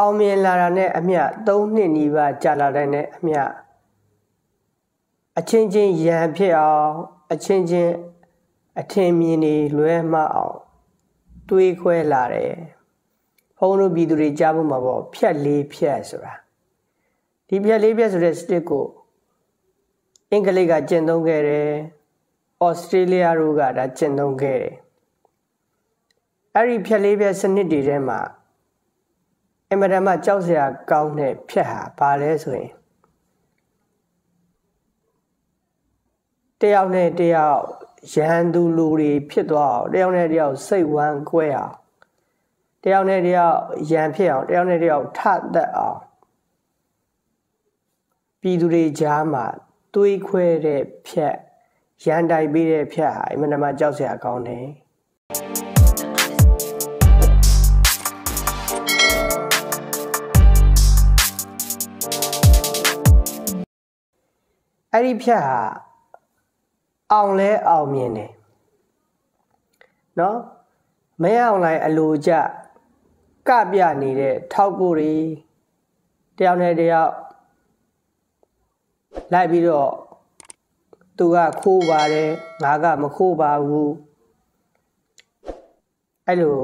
အောင်မြင်လာတာနဲ့အမျှ၃နှစ်နီးပါးကြာလာတဲ့နဲ့အမျှအချင်းချင်းရန်ဖြစ်အောင်အချင်းချင်းအထင်မြင်တွေလွဲမှားအောင်တွေးခွဲလာတယ်။ဘုန်းတို့ပြည်သူတွေကြားဖို့မှာပေါ့ဖြတ်လေးဖြတ်ဆိုတာဒီဖြတ်လေးဖြတ်ဆိုတဲ့ stick ကိုအင်္ဂလိပ်ကကျင့်သုံးခဲ့တယ်။ဩစတြေးလျတို့ကဒါကျင့်သုံးခဲ့တယ်။အဲ့ဒီဖြတ်လေးဖြတ်စနစ်တွေထဲမှာအမှန်တမ်းမှကြောက်စရာကောင်းတဲ့ဖြတ်ဟာဘာလဲဆိုရင်တယောက်နဲ့တယောက်ရန်သူလူတွေဖြစ်သွားအောင်တယောက်နဲ့တယောက်စိတ်ဝမ်းကွဲအောင်တယောက်နဲ့တယောက်ရန်ဖြစ်အောင်တယောက်နဲ့တယောက်ထသက်အောင်ပြည်သူတွေကြားမှာတွေးခွဲတဲ့ဖြတ်ရန်တိုက်ပေးတဲ့ဖြတ်ဟာအမှန်တမ်းမှကြောက်စရာကောင်းတယ်အဲ့ဒီဖြတ်ဟာအောင်လဲအောင်မြင်တယ်နော်မရအောင်လိုက်အလိုကြကပြနေတဲ့ထောက်ပို့တွေတယောက်နဲ့တယောက်လိုက်ပြီးတော့သူကခိုးပါတယ်ငါကမခိုးပါဘူးအဲ့လို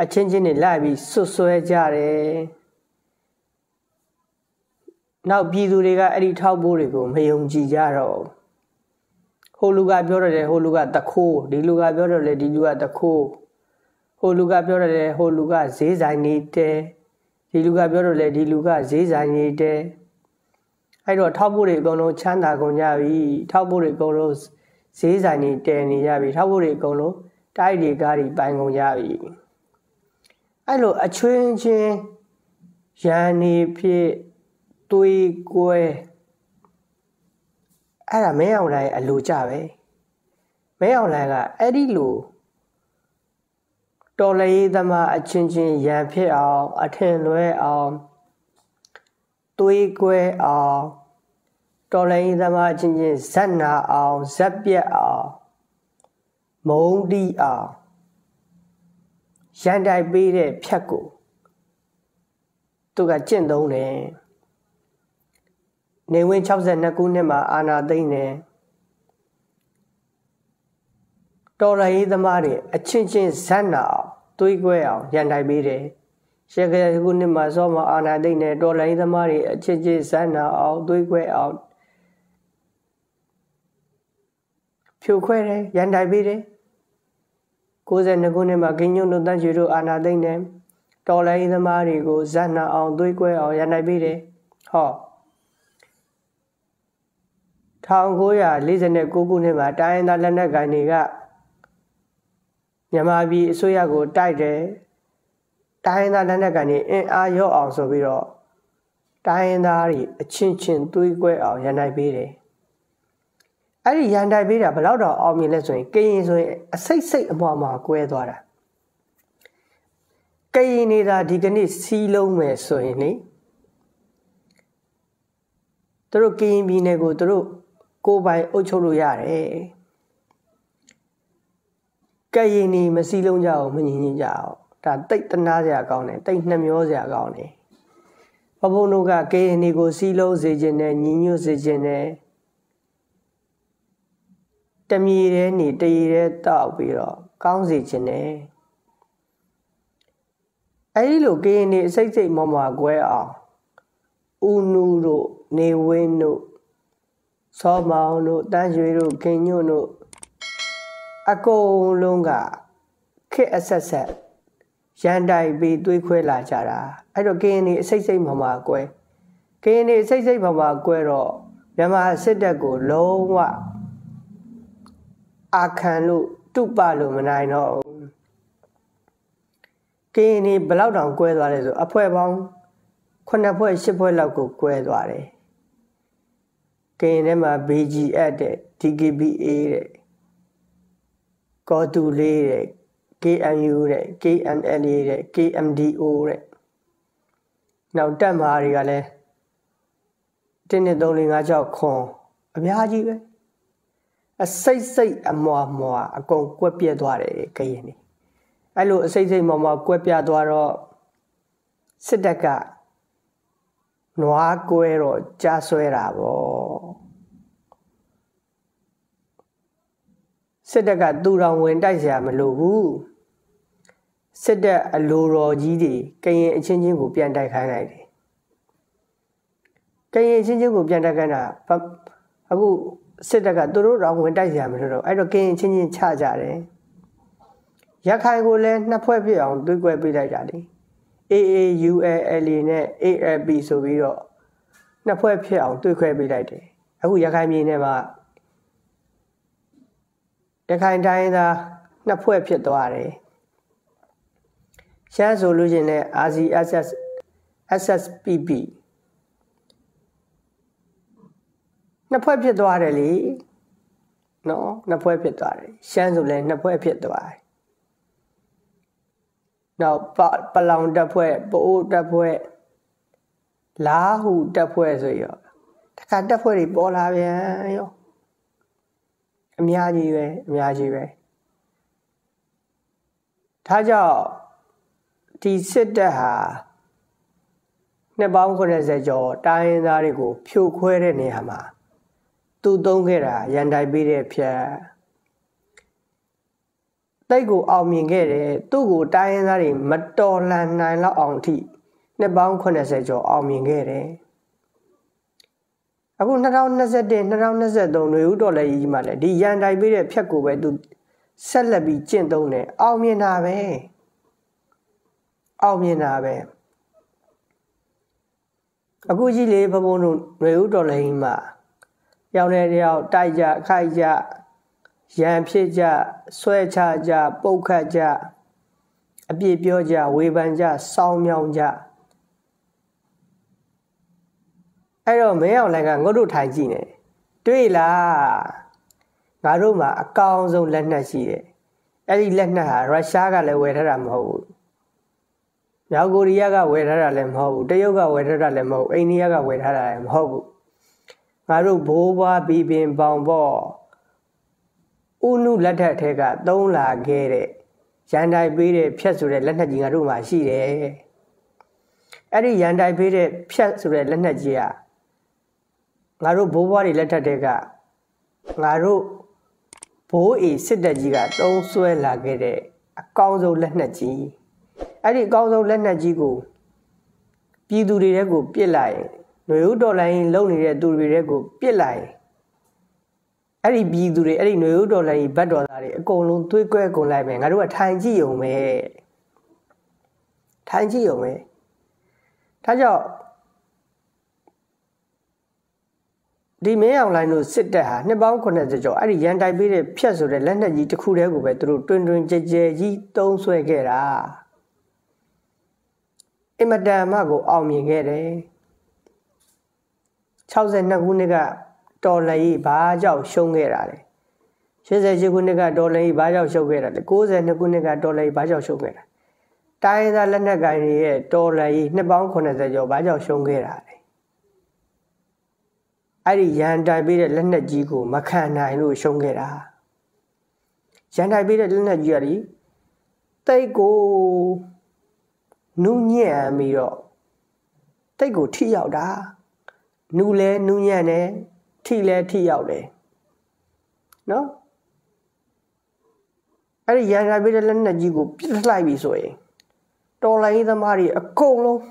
အချင်းချင်းတွေလိုက်ပြီးဆွဆွဲကြတယ်နောက်ပြည်သူတွေကအဲ့ဒီထောက်ပိုးတွေကိုမယုံကြည်ကြတော့ဟိုလူကပြောရတယ်ဟိုလူကတခိုးဒီလူကပြောရတယ်ဒီလူကတခိုးဟိုလူကပြောရတယ်ဟိုလူကဈေးဆိုင်နေတယ်ဒီလူကပြောရတယ်ဒီလူကဈေးဆိုင်နေတယ်အဲ့တော့ထောက်ပိုးတွေအကုန်လုံးချမ်းသာကုန်ကြပြီထောက်ပိုးတွေအကုန်လုံးဈေးဆိုင်နေတယ်နေကြပြီထောက်ပိုးတွေအကုန်လုံးတိုက်တွေကားတွေပိုင်ကုန်ကြပြီအဲ့လိုအချွင်းချင်းရန်နေဖြစ်တွေးကွဲအဲ့ဒါမဲအောင်လိုင်းအလိုကြပဲမဲအောင်လိုင်းကအဲ့ဒီလိုတော်လေးသမားအချင်းချင်းရန်ဖြစ်အောင်အထင်လွဲအောင်တွေးကွဲအောင်တော်လေးသမားအချင်းချင်းဇက်နာအောင်ဇက်ပြက်အောင်မုန်းတီးအောင်ရန်တိုက်ပေးတဲ့ဖြတ်ကိုသူကကျင့်သုံးတယ်နေဝင်62ခုနှစ်မှာအာနာသိမ့်တယ်တော်ရဟိသမားတွေအချင်းချင်းဇတ်နာအောင်သွေးကွဲအောင်ရန်တိုက်ပေးတယ်ရှေ့ကရခုနှစ်မှာစောမှာအာနာသိမ့်တယ်တော်ရဟိသမားတွေအချင်းချင်းဇတ်နာအောင်သွေးကွဲအောင်ဖြိုခွဲတယ်ရန်တိုက်ပေးတယ်92ခုနှစ်မှာဂိညုံတို့တန်ချွေတို့အာနာသိမ့်တယ်တော်ရဟိသမားတွေကိုဇတ်နာအောင်သွေးကွဲအောင်ရန်တိုက်ပေးတယ်ဟော1949ခုနှစ်မှာတိုင်းရင်းသားလက်နက်ကိုင်တွေကမြန်မာပြည်အစိုးရကိုတိုက်တယ်တိုင်းရင်းသားလက်နက်ကိုင်တွေအင်အားရော့အောင်ဆိုပြီးတော့တိုင်းရင်းသားတွေအချင်းချင်းသွေးကွဲအောင်ရန်တိုက်ပေးတယ်အဲ့ဒီရန်တိုက်ပေးတာဘယ်လောက်တော့အောင်မြင်လဲဆိုရင်ကရင်ဆိုရင်အစိတ်စိတ်အမွားမွားကွဲသွားတာကရင်နေတာဒီကနေ့စီးလုံးမယ်ဆိုရင်လေသူတို့ကရင်ပြည်နယ်ကိုသူတို့ကိုပိုင်အုပ်ချုပ်လို့ရတယ်ကရင်နေမစည်းလုံးကြအောင်မငြင်းငြင်းကြအောင်ဒါတိတ်တနာစရာကောင်းတယ်တိတ်နှမျောစရာကောင်းတယ်ဘဘုံတို့ကကရင်နေကိုစည်းလုံးစေခြင်းနဲ့ညီညွတ်စေခြင်းနဲ့တမီရဲနေတရေရဲတောက်ပြီးတော့ကောင်းစေခြင်းနဲ့အဲဒီလိုကရင်နေအစိတ်စိတ်မောမောကွဲအောင်ဦးနူတို့နေဝင်းတို့စောမောင်တို့တန်းရွှေတို့ခင်ညွန့်တို့အကုန်လုံးကခက်အဆက်ဆက်ရန်တိုက်ပြီးတွေးခွဲလာကြတာအဲ့တော့ကရင်တွေအစိတ်စိတ်မှမှာကွဲကရင်တွေအစိတ်စိတ်မှမှာကွဲတော့မြန်မာစစ်တပ်ကိုလုံးဝအာခံလို့တုပလို့မနိုင်တော့ကရင်တွေဘလောက်တောင်ကွဲသွားလဲဆိုအဖွဲ့ပေါင်း9ဖွဲ့10ဖွဲ့လောက်ကိုကွဲသွားတယ်ကရင်ထဲမှာ BGF တဲ့ DKBA တဲ့ကောတူလေးတဲ့ KNU တဲ့ KNLA တဲ့ KMDO တဲ့နောက်တပ်မဟာတွေကလည်း1 2 3 4 5 6 9အများကြီးပဲအစိတ်စိတ်အမွာမွာအကုန်ကွက်ပြက်သွားတယ်ကရင်နေအဲ့လိုအစိတ်စိတ်မွာမွာကွက်ပြက်သွားတော့စ sedekah nuakuero jasuerabo sedekah turang wentai siya melubu sedekah luro jidi kaya cincin ku pian dai kai nai di kaya cincin ku pian dai kai na aku sedekah turang wentai siya melubu ayo kaya cincin cha jare ya kai ku le na pue piang tu kue pi dai jadi AAUALE 呢 AAB 所以咯，那块票对块比来的，还有亚开面呢嘛，亚开在那那块票多啊嘞。现在收入是呢 RCSS SSPB， 那块票多啊嘞，喏，那块票多啊嘞，现在收入那块票多啊。 Now, palang dapwe, boo dapwe, lahu dapwe so yo. Taka dapwe di bola biya yo. Miyaji we, miyaji we. Tajau, di sida ha. Ne bangko ne se jo, tayin dari ku, piu kwe re ni hama. Tu dongke ra, yandai bide piya. They go out me get it, do go dying that in Madolan nine la auntie. The bound connoisseur out me get it. I wouldn't around as a day, around as a don't know, dollar ye mother. The young I be a piaco way to sell a be gentone, out me an ave. Out me an ave. A good ye labor won't know, dollar him. Young lady out, Daija, Kaija. 人撇家、摔车家、包客家、别表家、围班家、扫描家，哎呦，没有那个我都太近了。对啦，我都嘛高中认那些的，哎，认那哈，我下个来为他们好。然后我第二个为他们好，第二个为他们好，第二个为他们好，我都不怕别人帮我。 Unu lada tega dong la gere, yandai bide piasure lenda jinga ruma sire. Eri yandai bide piasure lenda jia. Ngaru bobari lada tega, ngaru boi sida jiga dong sue la gere, akauzo lenda ji. Eri akauzo lenda jigu, biduri regu pilai, nuyudolai loni reduri regu pilai. 哎，你比如嘞，哎，你牛多嘞，白多嘞，公路对过公来呗，俺如果摊子有没？摊子有没？他叫你没有来弄实的哈，你包括那就叫哎，你现在比嘞偏少嘞，人家一直苦嘞个呗，都端端正正一东西给啦，哎嘛，他妈个奥秘给嘞，超市那股那个。 多了一把叫凶给他的，现在这个那个多了一把叫凶给他的，古人那个那个多了一把叫凶给他，但是他人家干的多了一那帮可能在叫把叫凶给他的，哎，现在别的人家几个没看那一路凶给他，现在别的人家觉得，这个农业没有，这个体育的，农嘞农业呢？ 踢来踢要的，喏，哎，人家别的人那几个别来比谁，到来伊他妈的够了，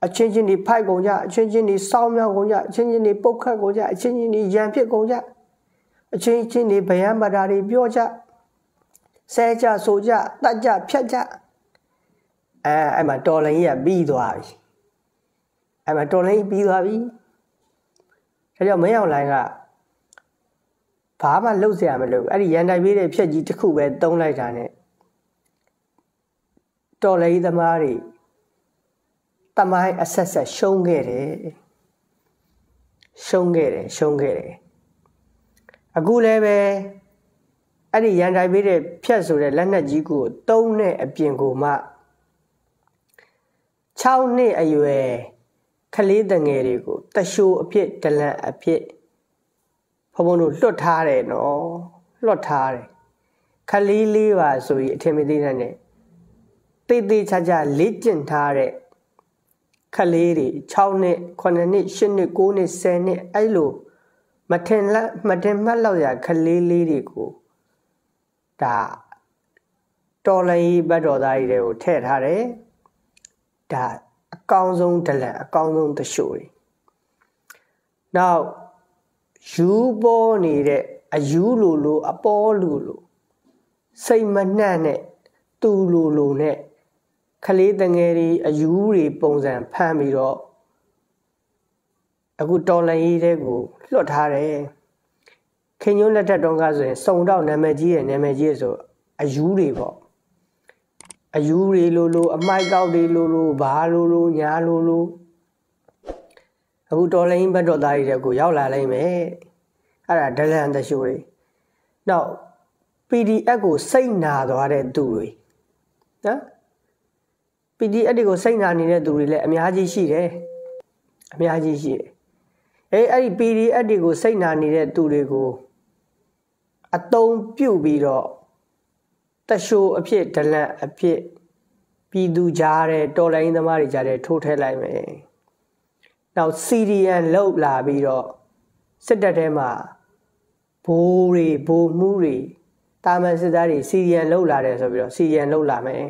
啊，轻轻的拍公家，轻轻的扫描公家，轻轻的包看公家，轻轻的眼皮公家，轻轻的白眼巴扎的表家，三家、四家、大家、撇家，哎，哎嘛，到来伊也比多啊，哎嘛，到来伊比多啊比。 他叫没有来个，爸妈老些还没留，哎，现在为了便宜，这口味东来啥呢？到了伊他妈的，他妈一些些凶给的，凶给的，凶给的，啊，过来呗！哎，现在为了便宜的，人家几个东呢变个嘛，炒呢哎呦喂！ Kali dengar itu, tashu api, jalan api, pembunuh lotare no, lotare. Kali liwa suri, tempat ini. တေချာချာ လေ့ကျင့်ထားတဲ့ ခလေးတွေ 6 နှစ် 9 နှစ် 10 နှစ် 9 နှစ် 10 နှစ် အဲ့လို မထင်မှတ်လောက်ရ ခလေးလေးတွေကို ဒါ တော်လိုင်းဘတ်တော်သားကြီးတွေကို ထည့်ထားတယ် ဒါ အကောင်းဆုံး ဒလန် အကောင်းဆုံး တရှိုးတွေ နောက် ယူပေါ်နေတဲ့ အယူလို အပေါ်လို စိတ်မနှံ့နဲ့ သူလိုနဲ့ ခလေးတငယ်တွေ အယူတွေ ပုံစံ ဖမ်းပြီးတော့ အခုတော်လိုင်းကြီးတွေကို လွှတ်ထားတယ် ခင်ညွန့်လက်ထက်တုန်းကဆိုရင် စုံတော့ နာမည်ကြီးရဲ့ဆို အယူတွေပေါ့ အယူတွေလို အမိုက်ကောက်တွေလို ဘာလို ညာလို အခုတော်လိုင်းဘတ်တော်သားကြီးတွေကို ရောက်လာလိမ့်မယ် အဲ့ဒါ ဒလန်တရှိုးတွေ နောက် PDF ကို စိတ်နာသွားတဲ့သူတွေ နော် PDF တွေကို စိတ်နာနေတဲ့သူတွေလည်း အများကြီးရှိတယ် အများကြီးရှိတယ် အဲ့ဒီ PDF တွေကို စိတ်နာနေတဲ့သူတွေကို အသုံးပြုပြီးတော့ တရှိုးအဖြစ် ဒလန်အဖြစ် ပြည်သူကြားထဲ တော်လိုင်းသမားတွေကြားထဲ ထိုးထည့်လိုက်မယ် နောက် CDN လုပ်လာပြီးတော့ စစ်တပ်ထဲမှာ ဘိုးတွေ တာမန်စစ်သားတွေ CDN လုပ်လာတယ်ဆိုပြီးတော့ CDN လုပ်လာမယ်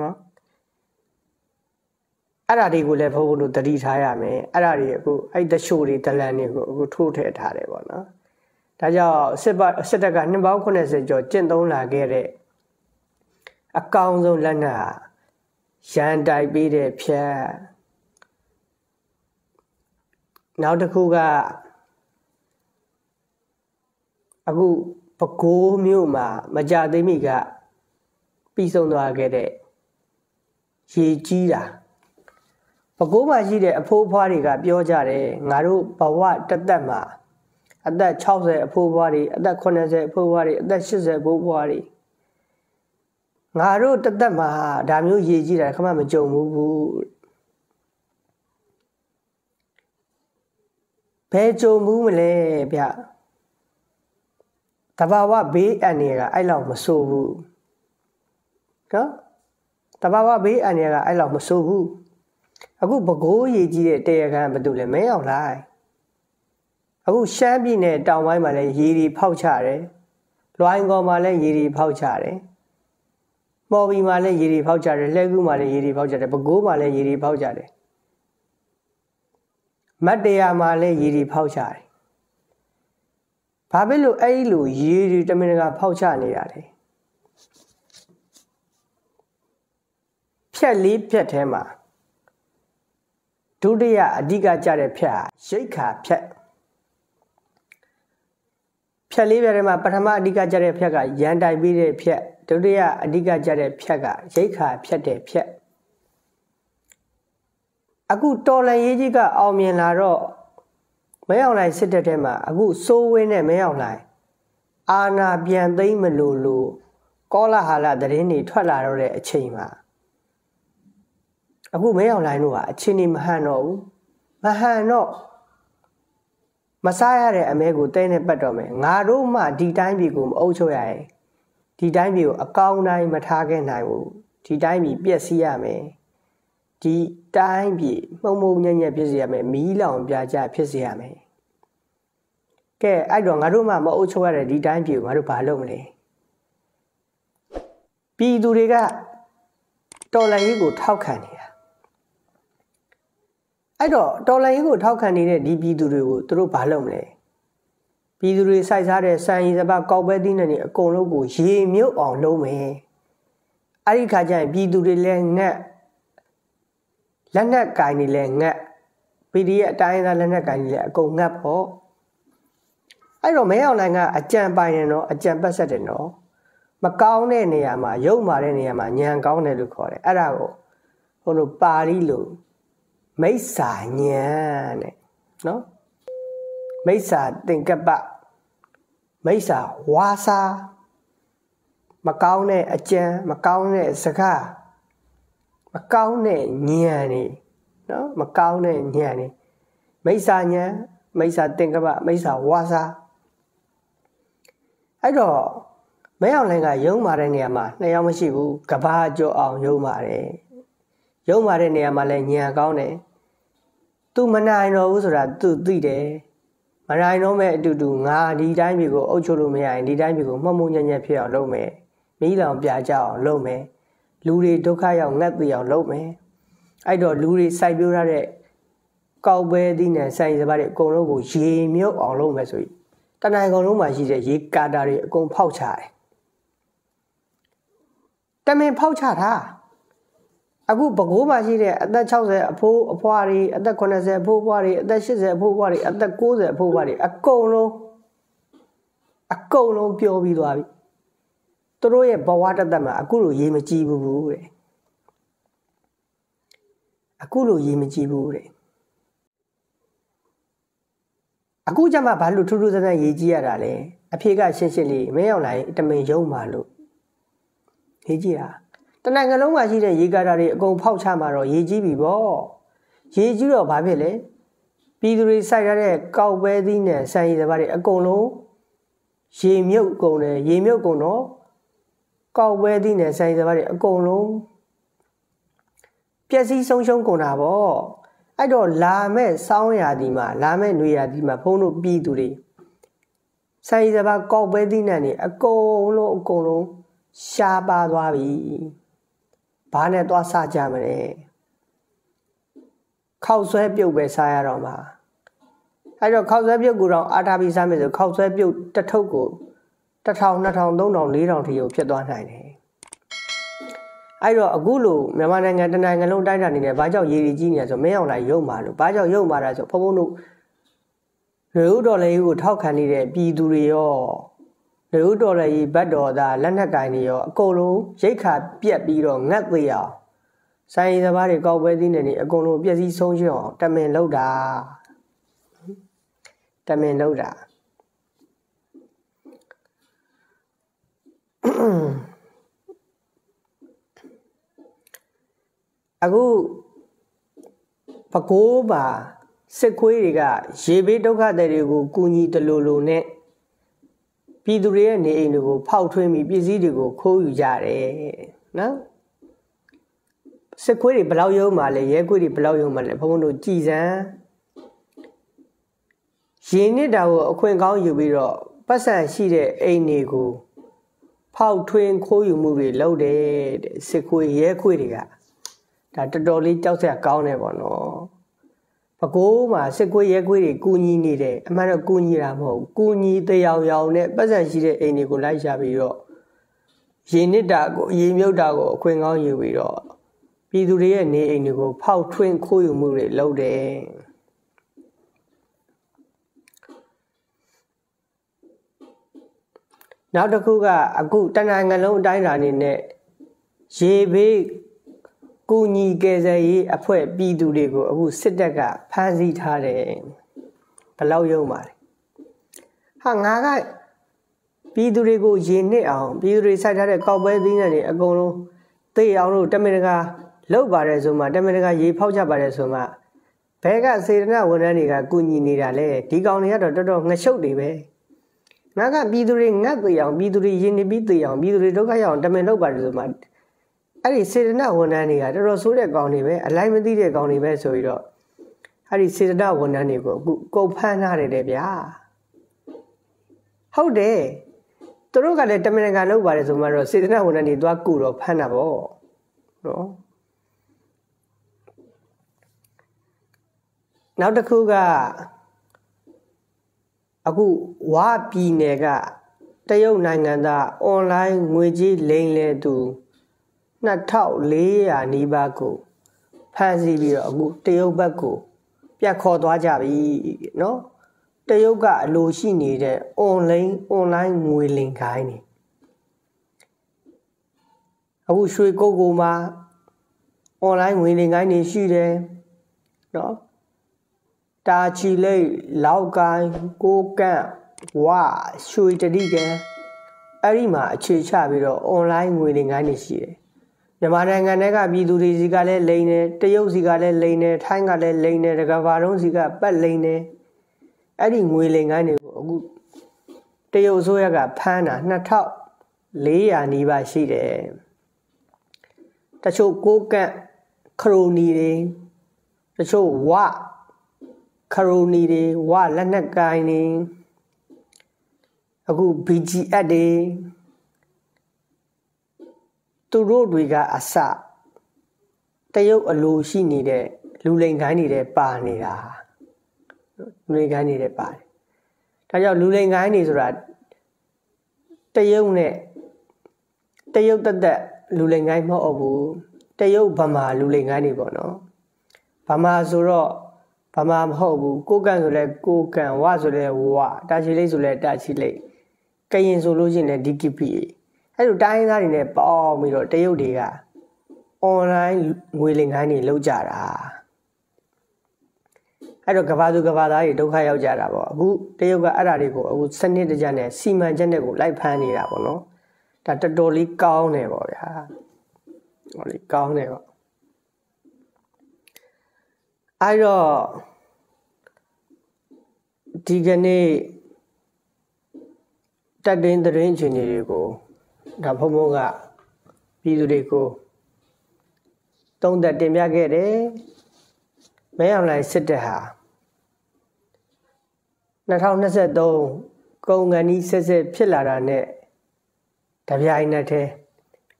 နော် အဲ့ဒါတွေကိုလည်းဘုန်းဘုန်းတို့ သတိထားရမယ် အဲ့ဒါတွေအခု အဲ့တချို့တွေ ဒလန်တွေကို အခု ထိုးထည့်ထားတယ်ပေါ့နော် ဒါကြောင့် စစ်တပ်က နှစ်ပေါင်း 80 ကျော် ကျင့်သုံးလာခဲ့တဲ့ အကောင်းဆုံးလက်နက်ဟာ ရန်တိုက်ပေးတဲ့ဖြတ် နောက်တစ်ခုက အခုပဲခူးမြို့မှာမကြသေးမိကပြီးဆုံးသွားခဲ့တဲ့ရေကြီးတာပဲခူးမှာရှိတဲ့အဖိုးဖွားတွေကပြောကြတယ်ငါတို့ဘဝတစ်သက်မှာအသက် 60 အဖိုးဖွားတွေ အသက် 80 အဖိုးဖွားတွေ အသက် 80 အဖိုးဖွားတွေ ငါတို့တစ်သက်မှာဒါမျိုးရေကြီးတာခမမကြုံဘူး ဘယ်ကြုံဘူးမလဲဗျ တဘာဝဘေးအန္တရာယ်ကအဲ့လောက်မဆိုးဘူး နော် တဘာဝဘေးအန္တရာယ်ကအဲ့လောက်မဆိုးဘူး အခုပဲခူးရေကြီးတဲ့တရားခံဘယ်သူလဲ မင်းအောင်လှိုင် အခုရှမ်းပြည်နယ်တောင်ပိုင်းမှာလည်းရေတွေဖောက်ချတယ် လွိုင်ကော်မှာလည်းရေတွေဖောက်ချတယ် မော်ဘီမှာလည်းရေတွေဖောက်ချတယ် လှဲကူးမှာလည်းရေတွေဖောက်ချတယ် ပဲခူးမှာလည်းရေတွေဖောက်ချတယ် မတ္တရာမှာလည်းရေတွေဖောက်ချတယ် ဘာဖြစ်လို့အဲ့လိုရေတွေတမင်တကာဖောက်ချနေရလဲ ဖြတ်လေးဖြတ်ထဲမှာ ဒုတိယအဓိကကျတဲ့ဖြတ်ဟာရိက္ခာဖြတ် ဖြတ်လေးဖြတ်ထဲမှာပထမအဓိကကျတဲ့ဖြတ်ကရန်တိုက်ပေးတဲ့ဖြတ် ဒုတိယအဓိကကျတဲ့ဖြတ်ကရိက္ခာဖြတ်တဲ့ဖြတ် အခုတော်လှန်ရေးကြီးကအောင်မြင်လာတော့ မဲအောင်လှိုင်စစ်တပ်ထဲမှာအခုစိုးဝင်းနဲ့မဲအောင်လှိုင်အာဏာပြန်သိမ်းမလို့လို့ကောလာဟလသတင်းတွေထွက်လာတော့တဲ့အချိန်မှာအခုမဲအောင်လှိုင်တို့ဟာအချင်းနေမဟန့်တော့ဘူးမဟန့်တော့မစားရတဲ့အမဲကိုသိမ်းနဲ့ပတ်တော့မယ်ငါတို့မှဒီတိုင်းပြည်ကိုမအုပ်ချုပ်ရရင်ဒီတိုင်းပြည်ကိုအကောင်းတိုင်းမထားခဲ့နိုင်ဘူးဒီတိုင်းပြည်ပြည့်စည်ရမယ် ဒီတိုင်းပြည်မုံမုံညံ့ညံ့ဖြစ်စေရမယ်ဒီတိုင်းပြည်ပြည့်စည်ရမယ်မီးလောင်ပြားချဖြစ်စေရမယ်ကဲအဲ့တော့ငါတို့မှမအုပ်ချုပ်ရတဲ့ဒီတိုင်းပြည်ကိုငါတို့ဘာလုပ်မလဲပြည်သူတွေကတော်လှန်ရေးကိုထောက်ခံနေတာအဲ့တော့တော်လှန်ရေးကိုထောက်ခံနေတဲ့ဒီပြည်သူတွေကိုသူတို့ဘာလုပ်မလဲပြည်သူတွေစိုက်စားတဲ့စံရီစပါကောက်ပဲသီးနဲ့နေအကုန်လုံးကိုရေမြုပ်အောင်လုပ်မယ် လက်နက်ကိုင်တွေလည်းငတ်ပြည်သူတွေအတိုင်းသားလက်နက်ကိုင်တွေလည်းအကုန်ငတ်ဖို့အဲ့တော့မဲအောင်လှိုင်ကအကြံပိုင်တယ်နော်အကြံပတ်ဆက်တယ်နော်မကောင်းတဲ့နေရာမှာရုပ်မာတဲ့နေရာမှာညံကောင်းတယ်လို့ခေါ်တယ်အဲ့ဒါကိုဟိုတို့ပါဠိလိုမိစ္ဆာညံနဲ့နော်မိစ္ဆာသင်္ကပ္ပမိစ္ဆာဝါစာမကောင်းတဲ့အကြံမကောင်းတဲ့အစကား မကောင်းတဲ့ဉာဏ်နေနော်မကောင်းတဲ့ဉာဏ်နေမိစ္ဆာဉာဏ်မိစ္ဆာသင်္ကပ္ပမိစ္ဆာဝါစာအဲ့တော့ Mayanga Yomare Niama, Nayamashibu, Kabajo on Yomare Yomare Niamale Niagone. Tu Manino Usra, tu Dide Manino me do do nga di dimigo, Ocholumea, and di dimigo, Mamunia Pia Lome, Milan Piaja Lome, Luri Dokaya Napia Lome. I don't Luri Sibura Cowbed in and signs about it, Gorogo, Jimio or Lomesui. Tanagoruma is a Yikadari Gon Pouchai. 但没泡茶他，阿姑不过嘛是的，那炒菜铺泡的，那现在铺泡的，那锅子铺泡的，阿够咯，阿够咯，标比多比，多罗也不挖得的嘛，阿姑有盐没几步步的，阿姑家嘛把路土土在那野鸡啊来，阿皮个新鲜的，没有来，他们有马路，野鸡啊。 但那个龙马是的，伊家那里，公泡茶嘛咯，野鸡比啵，野鸡罗把别嘞，比如晒下来高白的呢，晒下来，阿公龙，野苗公咯，高白的呢，晒下来，阿公龙，别是松松公那啵，哎，罗拉咩桑呀的嘛，拉咩女呀的嘛，碰到比度哩，晒下来把高白的那里，阿公龙，公龙，下巴多比。 把那多撒家么嘞，口水表白晒呀罗嘛，哎罗口水表古龙阿达比山么子口水表得透过得透那汤东东里上头有撇断来嘞，哎罗阿古路，苗妈那个那那个龙带上你嘞，把叫野里鸡呢就没有来有马路，把叫有马来就跑跑路，流到嘞有套看你嘞，比度哩哟。 流到嘞，白多的，冷那个呀，山里头把的高白的呢，阿公路别是松松，但没流的，但没流的。阿姑把锅巴，石灰的个，斜背都看得了个，姑娘的路路呢。 不过嘛，社会也规定，过年的，俺们那过年啦么，过年都要要呢，不然现在印尼过来下边哟，现在大个也没有大个，官方也没有了。比如嘞，你印尼过泡春过有没得漏的？社会也规定啊。然后这个阿姑，当然俺老大人呢，写呗。 กูญีเกซะยีอภွဲ့ปี้ตุริကိုအခုစစ်တက် အဲ့ဒီစေတနာဝန်ထမ်းတွေကတော်တော်ဆိုးတဲ့កောင်းနေပဲအလိုက်မသိတဲ့កောင်းနေပဲဆိုပြီးတော့အဲ့ဒီစေတနာဝန်ထမ်းတွေကကိုယ်ဖမ်းထားတယ်တဲ့ဗျာဟုတ်တယ်သူတို့ကလည်းတမင်တကာလောက်ပါတယ်ဆိုမှတော့စေတနာဝန်ထမ်းတွေသွားကူတော့ဖမ်းတာပေါ့နော်နောက်တစ်ခုကအခုဝါပြည်နယ်ကတရုတ်နိုင်ငံသားအွန်လိုင်းငွေကြေးလိမ့်လဲသူ 那套里啊，尼巴古潘西里阿古，德国古，别靠多加比喏，德国阿罗西尼的online online မြန်မာနိုင်ငံထဲကပြည်သူတွေစီကလည်းလိမ့်နေတရုတ်စီကလည်းလိမ့်နေထိုင်းကလည်းလိမ့်နေတကဘာလုံးစီကပတ်လိမ့်နေအဲ့ဒီငွေလိမ်ကိုအခုတရုတ်ဆိုရကဖမ်းတာ 400 နီးပါးရှိတယ်တချို့ကိုကန့်ခရိုနီတွေတချို့ဝခရိုနီတွေဝလက်နက်ကိုင်တွေအခု BGF တွေသူတို့တွေကအစတရုတ်အလိုရှိနေတဲ့လူလိမ်ကိုင်းနေတဲ့ပါနေတာလူလိမ်ကိုင်းနေတဲ့ပါတယ်ဒါကြောင့်လူလိမ်ကိုင်းနေဆိုတာတရုတ်နဲ့တရုတ်တက်လူလိမ်ကိုင်းမဟုတ်ဘူးတရုတ်ဗမာလူလိမ်ကိုင်းနေပေါ့နော်ဗမာဆိုတော့ဗမာမဟုတ်ဘူးကိုကန့်ဆိုလဲကိုကန့်ဝဆိုလဲဝတာချီလိတ်ဆိုလဲတာချီလိတ်ကရင်ဆိုလို့ရှိရင်လည်း DKPA အဲ့လိုတိုင်းသားတွေနဲ့ပေါင်းပြီးတော့တရုတ်တွေက online ငွေလိမ်ကိုင်းတွေလုပ်ကြတာအဲ့တော့ကဘာသူကဘာသားတွေဒုက္ခရောက်ကြတာပေါ့အခုတရုတ်ကအဲ့ဒါတွေကိုအခုစနစ်တကျနဲ့စီမံချက်တွေကိုလိုက်ဖမ်းနေတာပေါ့နော်ဒါတော်တော်လေးကောင်းတယ်ပေါ့ဗျာဟောလေးကောင်းတယ်ပေါ့အဲ့တော့ဒီကနေ့တက်တင်သတင်းချင်တွေကိုဒါဘုံဘုံကပြည်သူတွေကိုသုံးသက်တင်ပြခဲ့တယ်မဲအောင်လှိုင်စစ်တပ်ဟာ2023ကုန်ကဏီဆက်ဆက်ဖြစ်လာတာနဲ့တပြိုင်နက်တည်း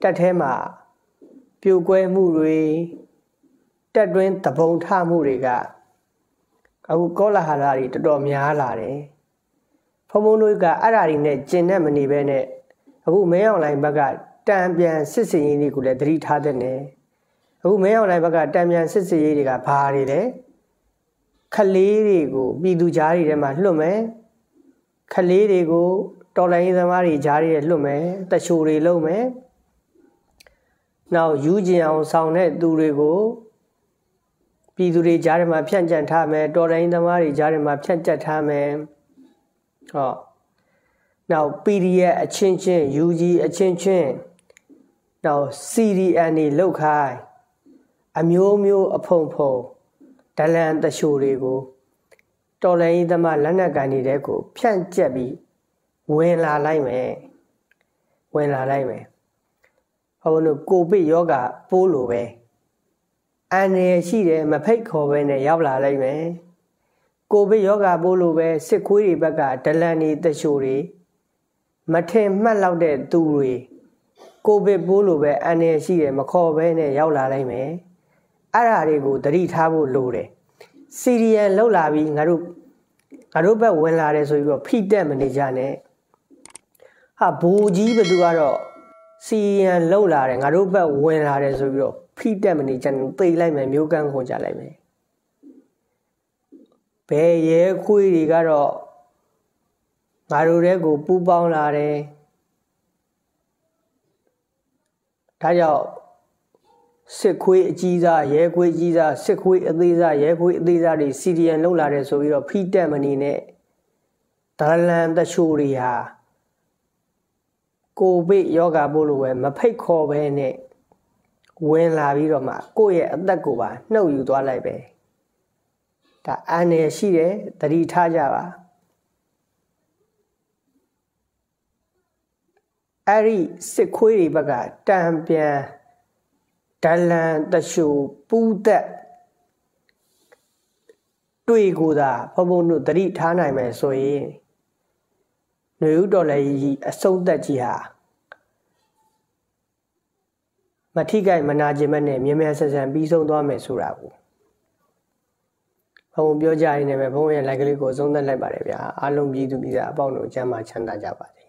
တက်ထဲမှာပြိုကွဲမှုတွေတက်တွင်းသဘုံထမှုတွေကအခုကောလာဟလတွေတော်တော်များလာတယ်ဖုံဖုံတို့ကအဲ့ဒါတွေနဲ့ကျင်နဲ့မနေပဲနဲ့အခုမဲအောင်လှိုင်ဘက်ကတံပြန်စစ်စင်ရေးတွေကိုလည်းသတိထားတဲ့နဲ့အခုမဲအောင်လှိုင်ဘက်ကတံပြန်စစ်စစ်ရေးတွေကဘာတွေလဲခလေးတွေကိုပြည်သူကြားတွေထဲမှာလွတ်မယ်ခလေးတွေကိုတော်လိုင်းသမားတွေကြားတွေလွတ်မယ်တချို့တွေလုံးမယ်နောက်ယူကျင်အောင်ဆောင်တဲ့သူတွေကိုပြည်သူတွေကြားထဲမှာဖြန့်ကျက်ထားမယ်တော်လိုင်းသမားတွေကြားထဲမှာဖြန့်ကျက်ထားမယ်ဟောနောက် PDF အချင်းချင်း UG အချင်းချင်းနောက် CDN တွေလောက်ခိုင်းအမျိုးမျိုးအဖုံဖုံဒလန်တရှိုတွေကိုတော်လိုင်းသမားလက်နက်ကန်နေတဲ့ကိုဖြန့်ကျက်ပြီးဝင်လာလိုက်မယ်ဟောဘုံတို့ကိုဗစ်ရောဂါပိုးလိုပဲအန္တရာယ်ရှိတယ်မဖိတ်ခေါ်ပဲနဲ့ရောက်လာလိုက်မယ်ကိုဗစ်ရောဂါပိုးလိုပဲစစ်ခွေးတွေဘက်ကဒလန်တွေတရှိုတွေမထင်မှတ်လောက်တဲ့သူတွေကိုဗစ်ပိုးလိုပဲအန္တရာယ်ရှိတယ်မခေါ်ပဲနဲ့ရောက်လာလိုက်မယ်အဲ့ဒါတွေကိုသတိထားဖို့လိုတယ်စီရီယန်လောက်လာပြီးငါတို့ဘက်ဝင်လာတယ်ဆိုပြီးတော့ဖိတက်မနေကြနဲ့ဟာဘူကြီးဘသူကတော့စီရီယန်လောက်လာတယ်ငါတို့ဘက်ဝင်လာတယ်ဆိုပြီးတော့ဖိတက်မနေကြနဲ့ပိတ်လိုက်မယ်မျိုးကန်းခွန်ကြလိုက်မယ်ဘယ်ရဲခွေးတွေကတော့ငါတို့တဲ့ကိုပူပေါင်းလာတယ်ဒါကြောင့်စစ်ခွေးအကြီးစားရဲခွေးကြီးစားစစ်ခွေးအသေးစားရဲခွေးအသေးစားတွေ CDN လောက်လာတယ်ဆိုပြီးတော့ဖိတက်မနေနဲ့ဒလန်တရှိုတွေဟာကိုဗစ်ရောဂါပိုးလိုပဲမဖိတ်ခေါ်ပဲနဲ့ဝင်လာပြီးတော့မှကိုယ့်ရဲ့အသက်ကိုပါနှုတ်ယူသွားလိုက်ပဲဒါအန္တရာယ်ရှိတယ်သတိထားကြပါအဲ့ဒီစစ်ခွေးတွေဘက်ကတံပြန်ဒလန်တရှိုပူးသက်တွေ့ကိုသာဘုံဘုံတို့သတိထားနိုင်မယ်ဆိုရင်နွေဦးတော်လည်းအဆုံးသက်ကြီးဟာမထိခိုက်မနာကျင်မနဲ့မြဲမြဲဆန်ဆန်ပြီးဆုံးသွားမယ်ဆိုတာကိုဘုံပြောကြရင်းနဲ့ပဲဘုံရဲ့ like လေးကိုဆုံးသက်လိုက်ပါတယ်ဗျာအားလုံးပြည်သူပြည်သားအပေါင်းတို့ကျမ်းမာချမ်းသာကြပါစေ